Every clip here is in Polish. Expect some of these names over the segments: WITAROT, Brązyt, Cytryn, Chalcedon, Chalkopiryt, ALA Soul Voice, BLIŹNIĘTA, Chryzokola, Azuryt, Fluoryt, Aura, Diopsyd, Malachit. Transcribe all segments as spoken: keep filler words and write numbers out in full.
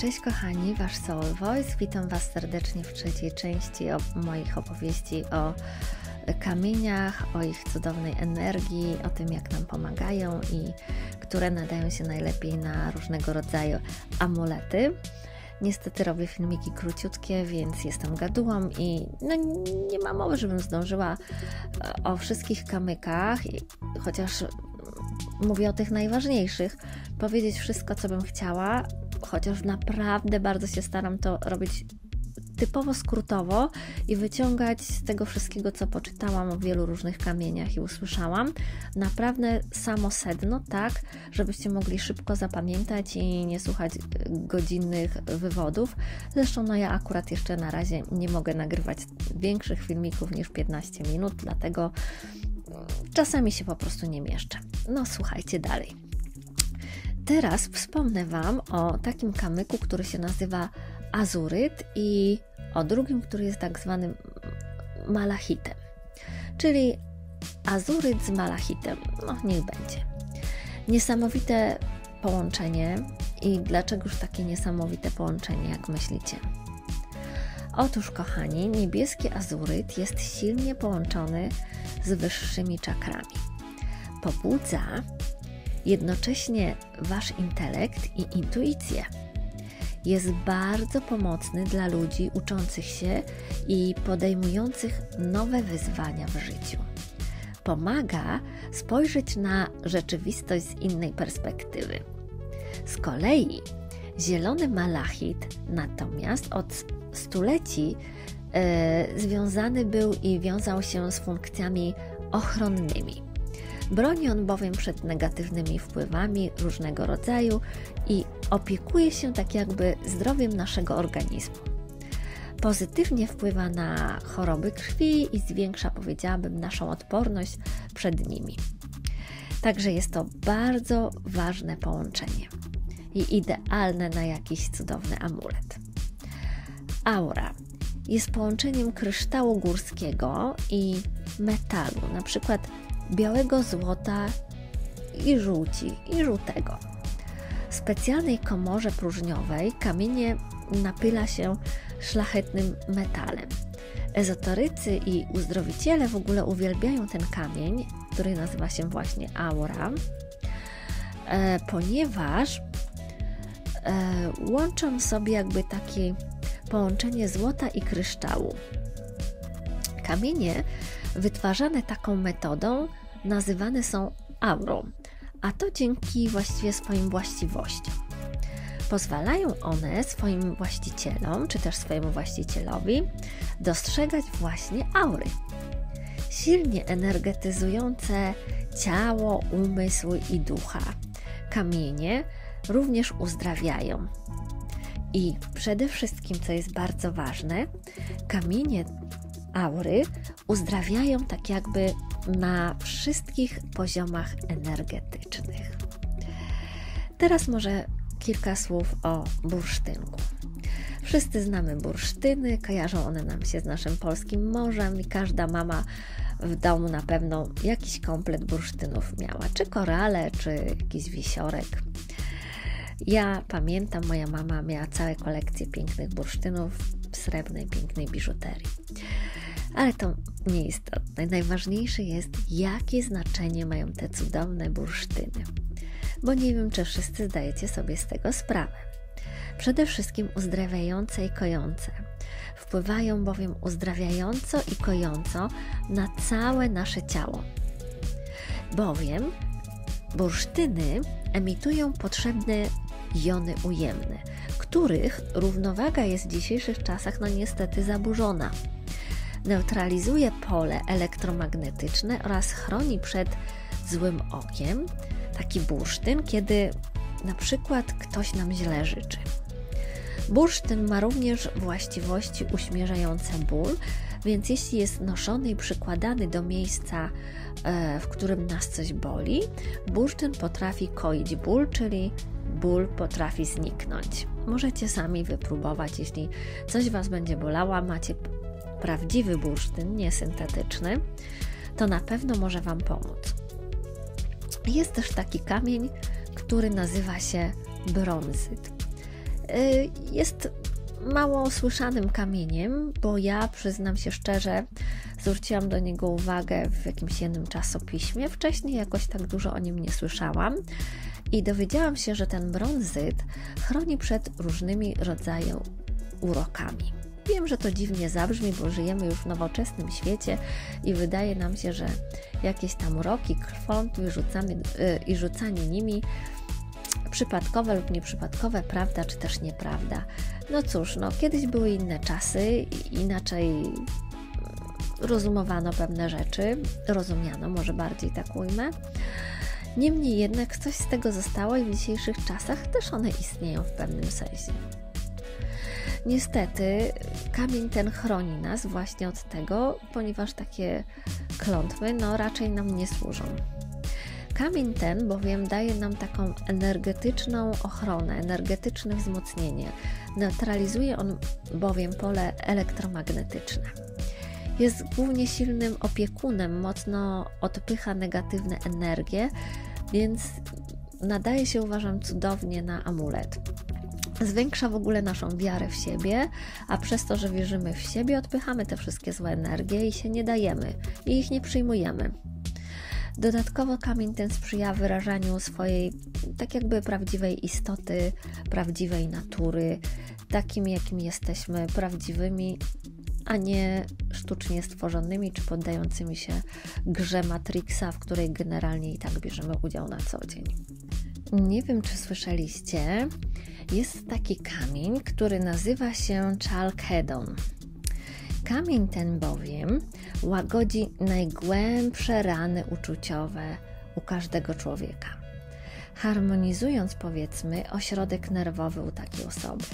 Cześć kochani, Wasz Soul Voice. Witam Was serdecznie w trzeciej części moich opowieści o kamieniach, o ich cudownej energii, o tym, jak nam pomagają i które nadają się najlepiej na różnego rodzaju amulety. Niestety robię filmiki króciutkie, więc jestem gadułą i no, nie ma mowy, żebym zdążyła o wszystkich kamykach, chociaż mówię o tych najważniejszych, powiedzieć wszystko, co bym chciała, chociaż naprawdę bardzo się staram to robić typowo skrótowo i wyciągać z tego wszystkiego, co poczytałam o wielu różnych kamieniach i usłyszałam, naprawdę samo sedno, tak, żebyście mogli szybko zapamiętać i nie słuchać godzinnych wywodów. Zresztą no ja akurat jeszcze na razie nie mogę nagrywać większych filmików niż piętnaście minut, dlatego czasami się po prostu nie mieszczę. No słuchajcie dalej. Teraz wspomnę Wam o takim kamyku, który się nazywa Azuryt i o drugim, który jest tak zwanym malachitem, czyli azuryt z malachitem, no niech będzie. Niesamowite połączenie i dlaczegoż takie niesamowite połączenie, jak myślicie? Otóż kochani, niebieski azuryt jest silnie połączony z wyższymi czakrami. Pobudza jednocześnie Wasz intelekt i intuicję. Jest bardzo pomocny dla ludzi uczących się i podejmujących nowe wyzwania w życiu. Pomaga spojrzeć na rzeczywistość z innej perspektywy. Z kolei zielony malachit natomiast od stuleci yy, związany był i wiązał się z funkcjami ochronnymi. Broni on bowiem przed negatywnymi wpływami różnego rodzaju i opiekuje się tak jakby zdrowiem naszego organizmu. Pozytywnie wpływa na choroby krwi i zwiększa, powiedziałabym, naszą odporność przed nimi. Także jest to bardzo ważne połączenie i idealne na jakiś cudowny amulet. Aura jest połączeniem kryształu górskiego i metalu, na przykład białego złota i żółci, i żółtego. W specjalnej komorze próżniowej kamienie napyla się szlachetnym metalem. Ezoterycy i uzdrowiciele w ogóle uwielbiają ten kamień, który nazywa się właśnie Aura, ponieważ łączą sobie jakby takie połączenie złota i kryształu. Kamienie wytwarzane taką metodą nazywane są aurą, a to dzięki właściwie swoim właściwościom. Pozwalają one swoim właścicielom, czy też swojemu właścicielowi dostrzegać właśnie aury, silnie energetyzujące ciało, umysł i ducha. Kamienie również uzdrawiają. I przede wszystkim, co jest bardzo ważne, kamienie aury uzdrawiają tak jakby na wszystkich poziomach energetycznych. Teraz może kilka słów o bursztynku. Wszyscy znamy bursztyny, kojarzą one nam się z naszym polskim morzem i każda mama w domu na pewno jakiś komplet bursztynów miała, czy korale, czy jakiś wisiorek. Ja pamiętam, moja mama miała całe kolekcje pięknych bursztynów, srebrnej, pięknej biżuterii. Ale to nieistotne. Najważniejsze jest, jakie znaczenie mają te cudowne bursztyny. Bo nie wiem, czy wszyscy zdajecie sobie z tego sprawę. Przede wszystkim uzdrawiające i kojące. Wpływają bowiem uzdrawiająco i kojąco na całe nasze ciało. Bowiem bursztyny emitują potrzebne jony ujemne, których równowaga jest w dzisiejszych czasach no niestety zaburzona. Neutralizuje pole elektromagnetyczne oraz chroni przed złym okiem taki bursztyn, kiedy na przykład ktoś nam źle życzy. Bursztyn ma również właściwości uśmierzające ból, więc jeśli jest noszony i przykładany do miejsca, w którym nas coś boli, bursztyn potrafi koić ból, czyli ból potrafi zniknąć. Możecie sami wypróbować, jeśli coś Was będzie bolało, macie prawdziwy bursztyn, nie syntetyczny, to na pewno może Wam pomóc. Jest też taki kamień, który nazywa się brązyt. Jest mało słyszanym kamieniem, bo ja, przyznam się szczerze, zwróciłam do niego uwagę w jakimś jednym czasopiśmie. Wcześniej jakoś tak dużo o nim nie słyszałam i dowiedziałam się, że ten brązyt chroni przed różnymi rodzajami urokami. Wiem, że to dziwnie zabrzmi, bo żyjemy już w nowoczesnym świecie i wydaje nam się, że jakieś tam uroki krwą i rzucanie nimi przypadkowe lub nieprzypadkowe, prawda czy też nieprawda. No cóż, no kiedyś były inne czasy, inaczej rozumowano pewne rzeczy, rozumiano, może bardziej tak ujmę. Niemniej jednak coś z tego zostało i w dzisiejszych czasach też one istnieją w pewnym sensie. Niestety kamień ten chroni nas właśnie od tego, ponieważ takie klątwy no, raczej nam nie służą. Kamień ten bowiem daje nam taką energetyczną ochronę, energetyczne wzmocnienie. Neutralizuje on bowiem pole elektromagnetyczne. Jest głównie silnym opiekunem, mocno odpycha negatywne energie, więc nadaje się, uważam, cudownie na amulet. Zwiększa w ogóle naszą wiarę w siebie, a przez to, że wierzymy w siebie, odpychamy te wszystkie złe energie i się nie dajemy, i ich nie przyjmujemy. Dodatkowo kamień ten sprzyja wyrażaniu swojej tak jakby prawdziwej istoty, prawdziwej natury, takim jakim jesteśmy, prawdziwymi, a nie sztucznie stworzonymi czy poddającymi się grze Matrixa, w której generalnie i tak bierzemy udział na co dzień. Nie wiem, czy słyszeliście, jest taki kamień, który nazywa się Chalcedon. Kamień ten bowiem łagodzi najgłębsze rany uczuciowe u każdego człowieka, harmonizując, powiedzmy, ośrodek nerwowy u takiej osoby.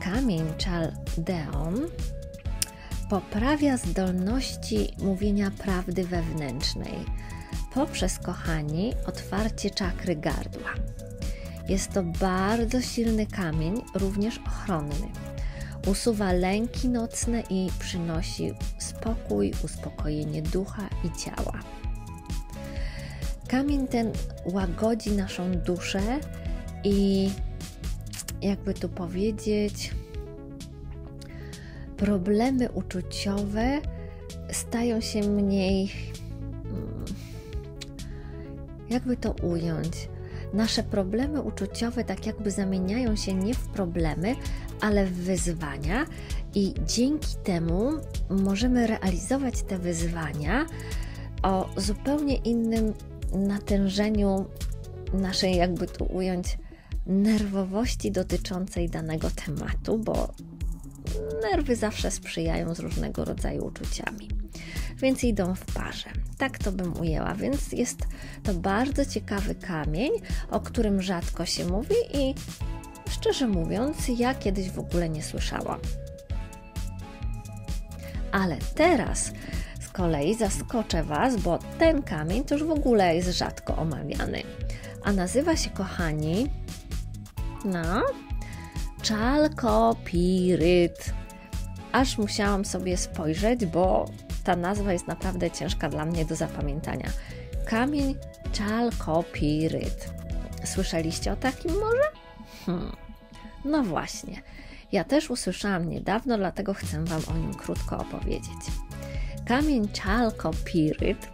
Kamień Chaldeon poprawia zdolności mówienia prawdy wewnętrznej poprzez, kochani, otwarcie czakry gardła. Jest to bardzo silny kamień, również ochronny. Usuwa lęki nocne i przynosi spokój, uspokojenie ducha i ciała. Kamień ten łagodzi naszą duszę i, jakby tu powiedzieć, problemy uczuciowe stają się mniej, jakby to ująć, nasze problemy uczuciowe tak jakby zamieniają się nie w problemy, ale w wyzwania i dzięki temu możemy realizować te wyzwania o zupełnie innym natężeniu naszej, jakby tu ująć, nerwowości dotyczącej danego tematu, bo nerwy zawsze sprzyjają z różnego rodzaju uczuciami, więc idą w parze. Tak to bym ujęła, więc jest to bardzo ciekawy kamień, o którym rzadko się mówi i szczerze mówiąc, ja kiedyś w ogóle nie słyszałam. Ale teraz z kolei zaskoczę Was, bo ten kamień to już w ogóle jest rzadko omawiany. A nazywa się, kochani, no, Chalkopiryt. Aż musiałam sobie spojrzeć, bo ta nazwa jest naprawdę ciężka dla mnie do zapamiętania. Kamień Chalkopiryt. Słyszeliście o takim może? Hmm. No właśnie, ja też usłyszałam niedawno, dlatego chcę Wam o nim krótko opowiedzieć. Kamień Chalkopiryt,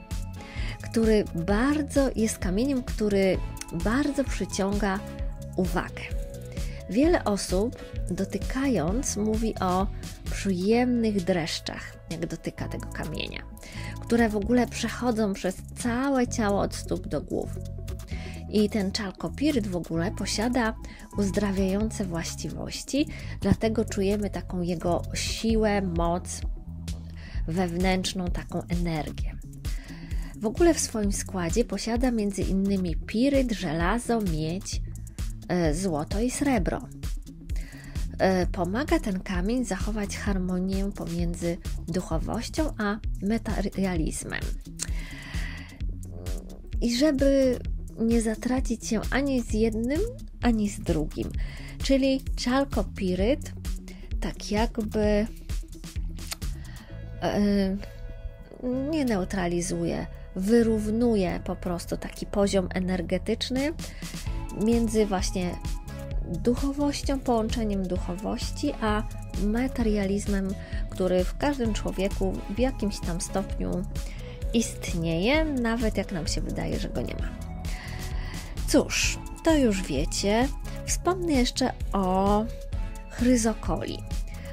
który bardzo jest kamieniem, który bardzo przyciąga uwagę. Wiele osób, dotykając, mówi o przyjemnych dreszczach, jak dotyka tego kamienia, które w ogóle przechodzą przez całe ciało od stóp do głów. I ten Chalkopiryt w ogóle posiada uzdrawiające właściwości, dlatego czujemy taką jego siłę, moc wewnętrzną, taką energię. W ogóle w swoim składzie posiada między innymi piryt, żelazo, miedź, złoto i srebro. Pomaga ten kamień zachować harmonię pomiędzy duchowością a materializmem. I żeby nie zatracić się ani z jednym, ani z drugim. Czyli Chalkopiryt tak jakby yy, nie neutralizuje, wyrównuje po prostu taki poziom energetyczny między właśnie duchowością, połączeniem duchowości, a materializmem, który w każdym człowieku w jakimś tam stopniu istnieje, nawet jak nam się wydaje, że go nie ma. Cóż, to już wiecie. Wspomnę jeszcze o chryzokoli.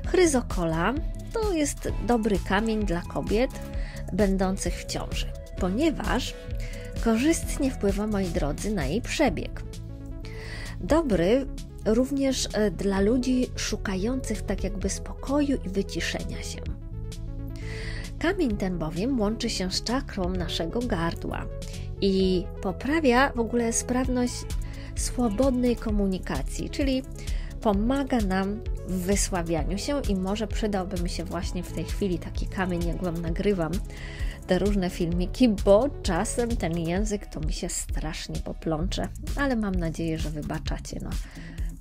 Chryzokola to jest dobry kamień dla kobiet będących w ciąży, ponieważ korzystnie wpływa, moi drodzy, na jej przebieg. Dobry również dla ludzi szukających tak jakby spokoju i wyciszenia się. Kamień ten bowiem łączy się z czakrą naszego gardła i poprawia w ogóle sprawność swobodnej komunikacji, czyli pomaga nam w wysławianiu się i może przydałby mi się właśnie w tej chwili taki kamień, jak Wam nagrywam te różne filmiki, bo czasem ten język to mi się strasznie poplącze, ale mam nadzieję, że wybaczacie. No,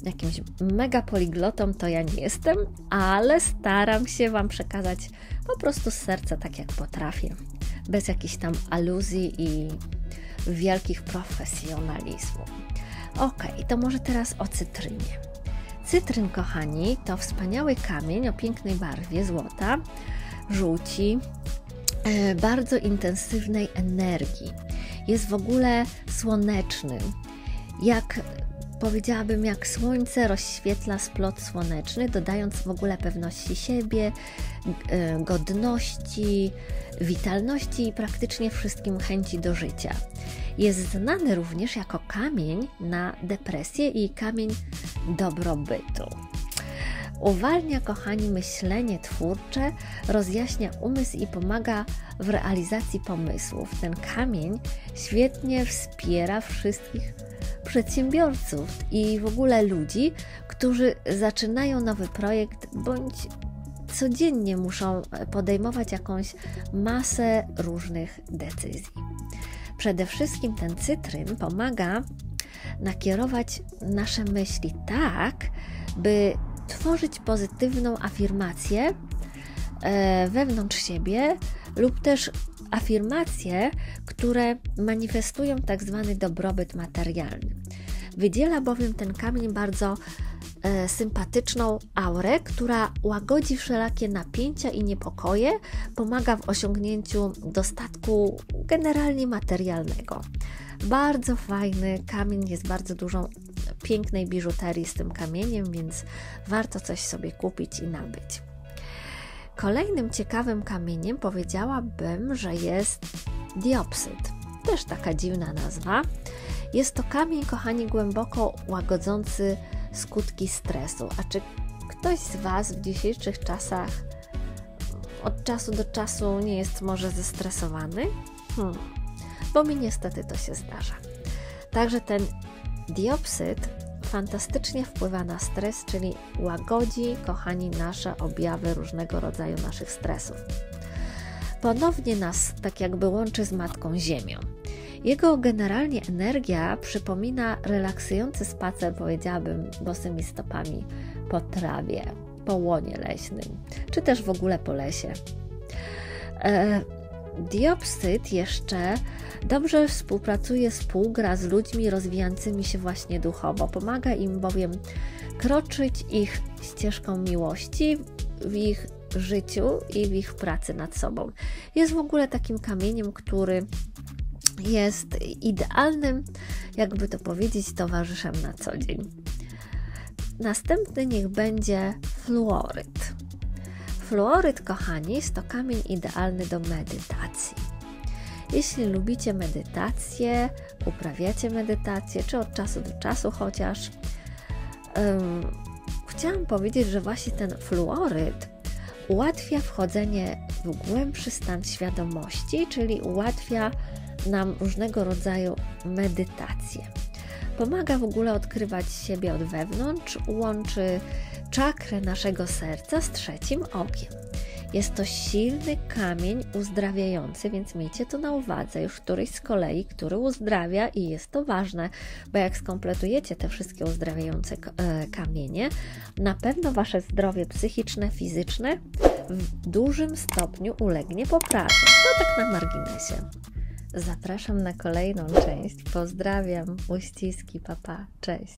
jakimś mega poliglotą to ja nie jestem, ale staram się Wam przekazać po prostu z serca, tak jak potrafię, bez jakichś tam aluzji i wielkich profesjonalizmu. Ok, to może teraz o cytrynie. Cytryn, kochani, to wspaniały kamień o pięknej barwie złota, żółci, bardzo intensywnej energii. Jest w ogóle słoneczny. Jak powiedziałabym, jak słońce rozświetla splot słoneczny, dodając w ogóle pewności siebie, godności, witalności i praktycznie wszystkim chęci do życia. Jest znany również jako kamień na depresję i kamień dobrobytu. Uwalnia, kochani, myślenie twórcze, rozjaśnia umysł i pomaga w realizacji pomysłów. Ten kamień świetnie wspiera wszystkich przedsiębiorców i w ogóle ludzi, którzy zaczynają nowy projekt bądź codziennie muszą podejmować jakąś masę różnych decyzji. Przede wszystkim ten cytryn pomaga nakierować nasze myśli tak, by tworzyć pozytywną afirmację wewnątrz siebie lub też afirmacje, które manifestują tak zwany dobrobyt materialny. Wydziela bowiem ten kamień bardzo sympatyczną aurę, która łagodzi wszelakie napięcia i niepokoje, pomaga w osiągnięciu dostatku generalnie materialnego. Bardzo fajny kamień, jest bardzo dużo pięknej biżuterii z tym kamieniem, więc warto coś sobie kupić i nabyć. Kolejnym ciekawym kamieniem powiedziałabym, że jest diopsyd. Też taka dziwna nazwa. Jest to kamień, kochani, głęboko łagodzący skutki stresu. A czy ktoś z Was w dzisiejszych czasach od czasu do czasu nie jest może zestresowany? Hmm. Bo mi niestety to się zdarza. Także ten diopsyd fantastycznie wpływa na stres, czyli łagodzi, kochani, nasze objawy różnego rodzaju naszych stresów. Ponownie nas tak jakby łączy z Matką Ziemią. Jego generalnie energia przypomina relaksujący spacer, powiedziałabym, bosymi stopami po trawie, po łonie leśnym, czy też w ogóle po lesie. E, Diopsyd jeszcze dobrze współpracuje, współgra z ludźmi rozwijającymi się właśnie duchowo. Pomaga im bowiem kroczyć ich ścieżką miłości w ich życiu i w ich pracy nad sobą. Jest w ogóle takim kamieniem, który jest idealnym, jakby to powiedzieć, towarzyszem na co dzień. Następny niech będzie fluoryt. Fluoryt, kochani, jest to kamień idealny do medytacji. Jeśli lubicie medytację, uprawiacie medytację, czy od czasu do czasu chociaż, um, chciałam powiedzieć, że właśnie ten fluoryt ułatwia wchodzenie w głębszy stan świadomości, czyli ułatwia nam różnego rodzaju medytacje. Pomaga w ogóle odkrywać siebie od wewnątrz, łączy czakrę naszego serca z trzecim okiem. Jest to silny kamień uzdrawiający, więc miejcie to na uwadze, już któryś z kolei, który uzdrawia i jest to ważne, bo jak skompletujecie te wszystkie uzdrawiające kamienie, na pewno Wasze zdrowie psychiczne, fizyczne w dużym stopniu ulegnie poprawie. To tak na marginesie. Zapraszam na kolejną część. Pozdrawiam, uściski, papa, cześć.